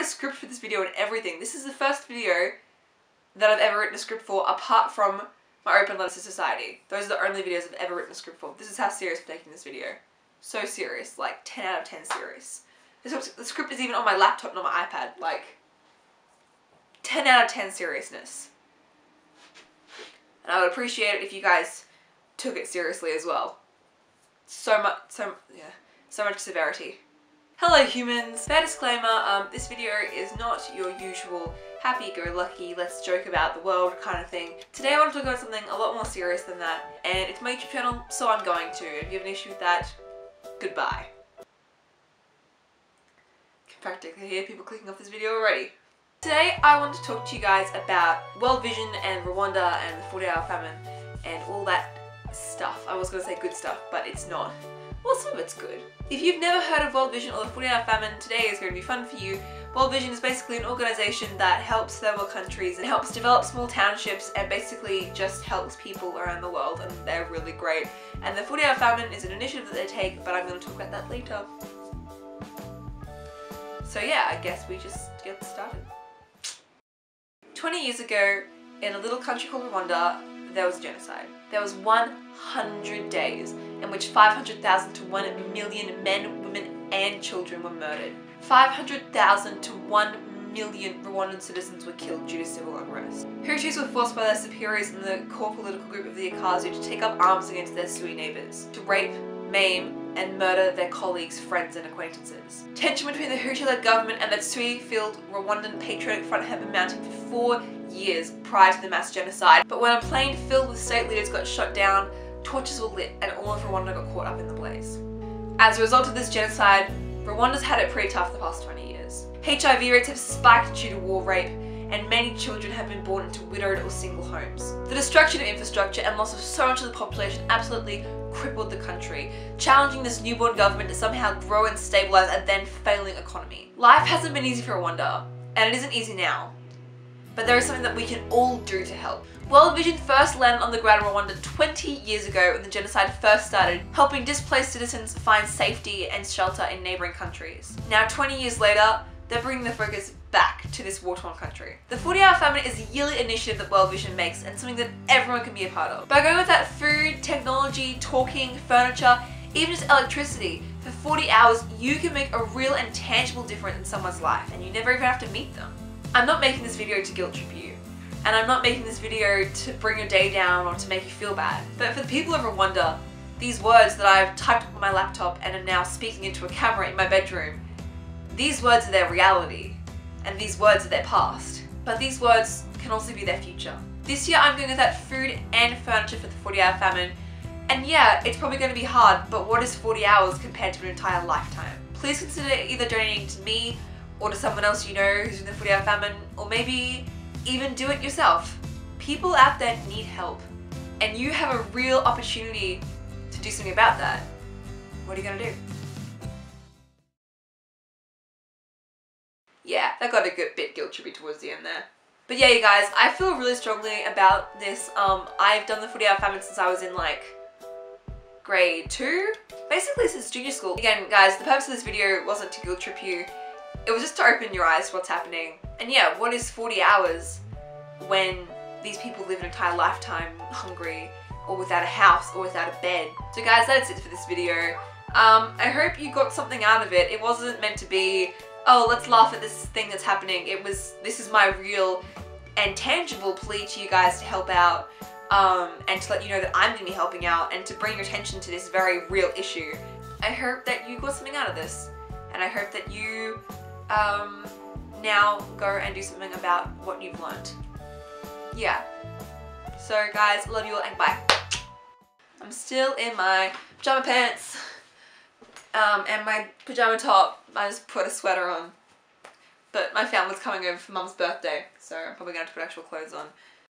wrote a script for this video and everything. This is the first video that I've ever written a script for apart from my open letters to society. Those are the only videos I've ever written a script for. This is how serious I'm taking this video. So serious, like 10 out of 10 serious. The script is even on my laptop, not my iPad, like 10 out of 10 seriousness. And I would appreciate it if you guys took it seriously as well. So much severity. Hello humans! Fair disclaimer, this video is not your usual happy-go-lucky, let's joke about the world kind of thing. Today I want to talk about something a lot more serious than that, and it's my YouTube channel, so I'm going to. If you have an issue with that, goodbye. I can practically hear people clicking off this video already. Today I want to talk to you guys about World Vision and Rwanda and the 40-hour famine and all that stuff. I was going to say good stuff, but it's not. Well, some of it's good. If you've never heard of World Vision or the 40-hour famine, today is going to be fun for you. World Vision is basically an organisation that helps third world countries and helps develop small townships and basically just helps people around the world, and they're really great. And the 40-hour famine is an initiative that they take, but I'm going to talk about that later. So yeah, I guess we just get started. 20 years ago, in a little country called Rwanda, there was a genocide. There was 100 days in which 500,000 to 1 million men, women and children were murdered. 500,000 to 1 million Rwandan citizens were killed due to civil unrest. Hutus were forced by their superiors in the core political group of the Akazu to take up arms against their Tutsi neighbours, to rape, maim and murder their colleagues, friends and acquaintances. Tension between the Hutu-led government and the Tutsi-filled Rwandan Patriotic Front had been mounting for 4 years prior to the mass genocide, but when a plane filled with state leaders got shot down, torches were lit and all of Rwanda got caught up in the blaze. As a result of this genocide, Rwanda's had it pretty tough the past 20 years. HIV rates have spiked due to war rape, and many children have been born into widowed or single homes. The destruction of infrastructure and loss of so much of the population absolutely crippled the country, challenging this newborn government to somehow grow and stabilise a then failing economy. Life hasn't been easy for Rwanda, and it isn't easy now, but there is something that we can all do to help. World Vision first landed on the ground in Rwanda 20 years ago when the genocide first started, helping displaced citizens find safety and shelter in neighbouring countries. Now 20 years later, they're bringing the focus back to this war-torn country. The 40-hour famine is a yearly initiative that World Vision makes and something that everyone can be a part of. By going without food, technology, talking, furniture, even just electricity, for 40 hours you can make a real and tangible difference in someone's life, and you never even have to meet them. I'm not making this video to guilt trip you, and I'm not making this video to bring your day down or to make you feel bad, but for the people of Rwanda, these words that I've typed up on my laptop and am now speaking into a camera in my bedroom, these words are their reality, and these words are their past, but these words can also be their future. This year I'm going with that food and furniture for the 40-hour famine, and yeah, it's probably going to be hard, but what is 40 hours compared to an entire lifetime? Please consider either donating to me or to someone else you know who's in the 40-hour famine, or maybe even do it yourself. People out there need help, and you have a real opportunity to do something about that. What are you going to do? Yeah, that got a good bit guilt trippy towards the end there. But yeah, you guys, I feel really strongly about this. I've done the 40-hour famine since I was in like grade 2, basically since junior school. Again, guys, the purpose of this video wasn't to guilt trip you. It was just to open your eyes to what's happening. And yeah, what is 40 hours when these people live an entire lifetime hungry or without a house or without a bed? So guys, that's it for this video. I hope you got something out of it. It wasn't meant to be, oh, let's laugh at this thing that's happening. It was, this is my real and tangible plea to you guys to help out, and to let you know that I'm going to be helping out and to bring your attention to this very real issue. I hope that you got something out of this, and I hope that you now go and do something about what you've learned. Yeah. So guys, love you all and bye. I'm still in my pyjama pants. And my pyjama top, I just put a sweater on, but my family's coming over for Mum's birthday, so I'm probably going to have to put actual clothes on.